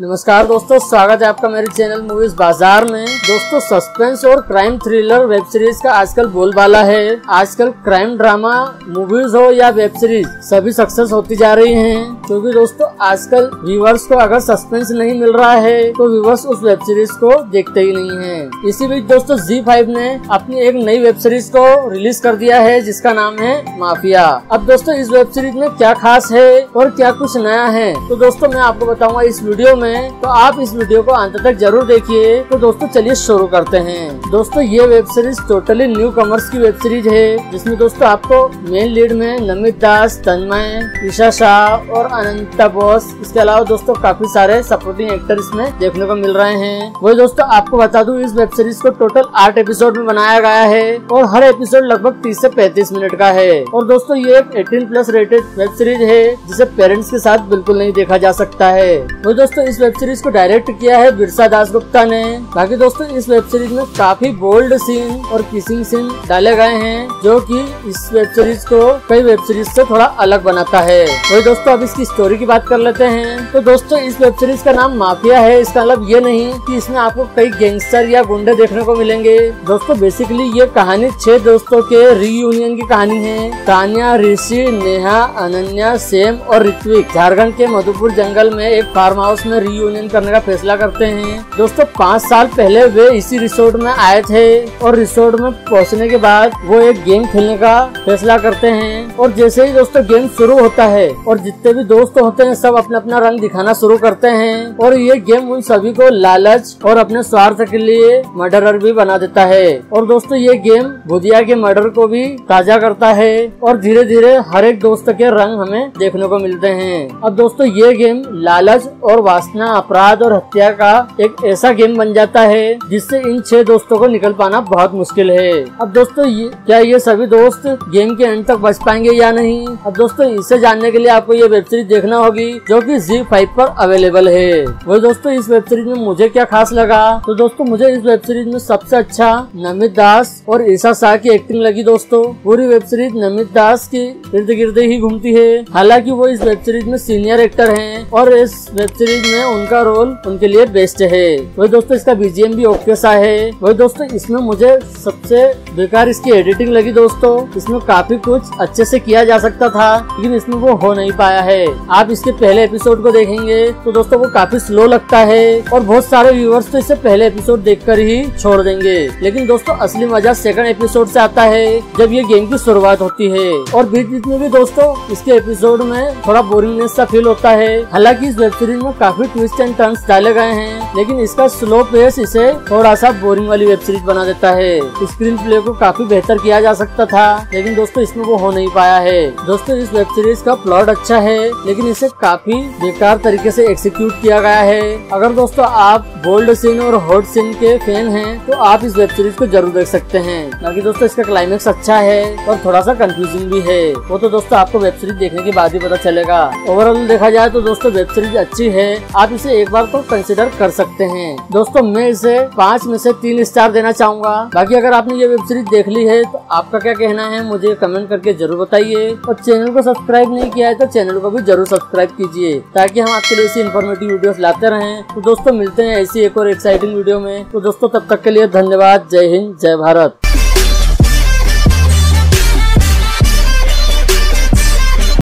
नमस्कार दोस्तों, स्वागत है आपका मेरे चैनल मूवीज बाजार में। दोस्तों, सस्पेंस और क्राइम थ्रिलर वेब सीरीज का आजकल बोलबाला है। आजकल क्राइम ड्रामा मूवीज हो या वेब सीरीज, सभी सक्सेस होती जा रही हैं। क्योंकि दोस्तों आजकल व्यूअर्स को अगर सस्पेंस नहीं मिल रहा है तो व्यूअर्स उस वेब सीरीज को देखते ही नहीं है। इसी बीच दोस्तों जी 5 ने अपनी एक नई वेब सीरीज को रिलीज कर दिया है जिसका नाम है माफिया। अब दोस्तों इस वेब सीरीज में क्या खास है और क्या कुछ नया है तो दोस्तों मैं आपको बताऊंगा इस वीडियो में, तो आप इस वीडियो को अंत तक जरूर देखिए। तो दोस्तों चलिए शुरू करते हैं। दोस्तों ये web series totally newcomers की वेब सीरीज है जिसमें दोस्तों आपको मेन लीड में नमित दास, तनमय, ईशा शाह और अनंता बोस, इसके अलावा दोस्तों काफी सारे सपोर्टिंग एक्टर इसमें देखने को मिल रहे हैं। वही दोस्तों आपको बता दूं इस वेब सीरीज को टोटल 8 एपिसोड में बनाया गया है और हर एपिसोड लगभग 30 से 35 मिनट का है। और दोस्तों ये एक 18+ रेटेड वेब सीरीज है जिसे पेरेंट्स के साथ बिल्कुल नहीं देखा जा सकता है। वही दोस्तों इस वेब सीरीज को डायरेक्ट किया है बिरसा दास गुप्ता ने। बाकी दोस्तों इस वेब सीरीज में काफी बोल्ड सीन और किसिंग सीन डाले गए हैं जो कि इस वेब सीरीज को कई वेब सीरीज से थोड़ा अलग बनाता है। वही दोस्तों अब इसकी स्टोरी की बात कर लेते हैं। तो दोस्तों इस वेब सीरीज का नाम माफिया है, इसका मतलब ये नहीं कि इसमें आपको कई गैंगस्टर या गुंडे देखने को मिलेंगे। दोस्तों बेसिकली ये कहानी 6 दोस्तों के रीयूनियन की कहानी है। तानिया, ऋषि, नेहा, अनन्या, सेम और ऋत्विक झारखण्ड के मधुपुर जंगल में एक फार्म हाउस में रीयूनियन करने का फैसला करते हैं। दोस्तों 5 साल पहले वे इसी रिसोर्ट में आए थे और रिसोर्ट में पहुंचने के बाद वो एक गेम खेलने का फैसला करते हैं। और जैसे ही दोस्तों गेम शुरू होता है और जितने भी दोस्त होते हैं सब अपना अपना रंग दिखाना शुरू करते हैं और ये गेम उन सभी को लालच और अपने स्वार्थ के लिए मर्डरर भी बना देता है। और दोस्तों ये गेम भुदिया के मर्डर को भी ताजा करता है और धीरे धीरे हर एक दोस्त के रंग हमें देखने को मिलते हैं। अब दोस्तों ये गेम लालच और वासना, अपराध और हत्या का एक ऐसा गेम बन जाता है जिससे इन 6 दोस्तों को निकल पाना बहुत मुश्किल है। अब दोस्तों क्या ये सभी दोस्त गेम के अंत तक बच पाएंगे या नहीं, अब दोस्तों इसे जानने के लिए आपको ये वेब सीरीज देखना होगी जो कि जी 5 पर अवेलेबल है। वही दोस्तों इस वेब सीरीज में मुझे क्या खास लगा तो दोस्तों मुझे इस वेब सीरीज में सबसे अच्छा नमित दास और ईशा शाह की एक्टिंग लगी। दोस्तों पूरी वेब सीरीज नमित दास के इर्द गिर्द ही घूमती है। हालांकि वो इस वेब सीरीज में सीनियर एक्टर है और इस वेब सीरीज में उनका रोल उनके लिए बेस्ट है। वही दोस्तों इसका बीजीएम भी ओके सा है। वही दोस्तों इसमें मुझे सबसे बेकार इसकी एडिटिंग लगी। दोस्तों इसमें काफी कुछ अच्छे से किया जा सकता था लेकिन इसमें वो हो नहीं पाया है। आप इसके पहले एपिसोड को देखेंगे तो दोस्तों वो काफी स्लो लगता है और बहुत सारे व्यूअर्स तो इससे पहले एपिसोड देखकर ही छोड़ देंगे। लेकिन दोस्तों असली मजा 2nd एपिसोड से आता है जब ये गेम की शुरुआत होती है। और बीच बीच में भी दोस्तों इसके एपिसोड में थोड़ा बोरिंगनेस सा फील होता है। हालांकि इस वेब सीरीज में काफी ट्विस्ट एंड टर्न्स डाले गए हैं लेकिन इसका स्लो पेस इसे थोड़ा सा बोरिंग वाली वेब सीरीज बना देता है। स्क्रीन प्ले को काफी बेहतर किया जा सकता था लेकिन दोस्तों इसमें वो हो नहीं पाया है। दोस्तों इस वेब सीरीज का प्लॉट अच्छा है लेकिन इसे काफी बेकार तरीके से एग्जीक्यूट किया गया है। अगर दोस्तों आप बोल्ड सीन और हॉट सीन के फैन हैं तो आप इस वेब सीरीज को जरूर देख सकते हैं। बाकी दोस्तों इसका क्लाइमेक्स अच्छा है और थोड़ा सा कंफ्यूजिंग भी है, वो तो दोस्तों आपको वेब सीरीज देखने के बाद ही पता चलेगा। ओवरऑल देखा जाए तो दोस्तों वेब सीरीज अच्छी है, आप इसे एक बार तो कंसिडर कर सकते हैं। दोस्तों मैं इसे 5 में से 3 स्टार देना चाहूंगा। बाकी अगर आपने ये वेब सीरीज देख ली है तो आपका क्या कहना है मुझे कमेंट करके जरूर बताइए। और चैनल को सब्सक्राइब नहीं किया है तो चैनल को भी जरूर सब्सक्राइब कीजिए ताकि हम आपके लिए ऐसी इन्फॉर्मेटिव वीडियोस लाते रहें। तो दोस्तों मिलते हैं ऐसी एक और एक्साइटिंग वीडियो में। तो दोस्तों तब तक के लिए धन्यवाद। जय हिंद, जय भारत।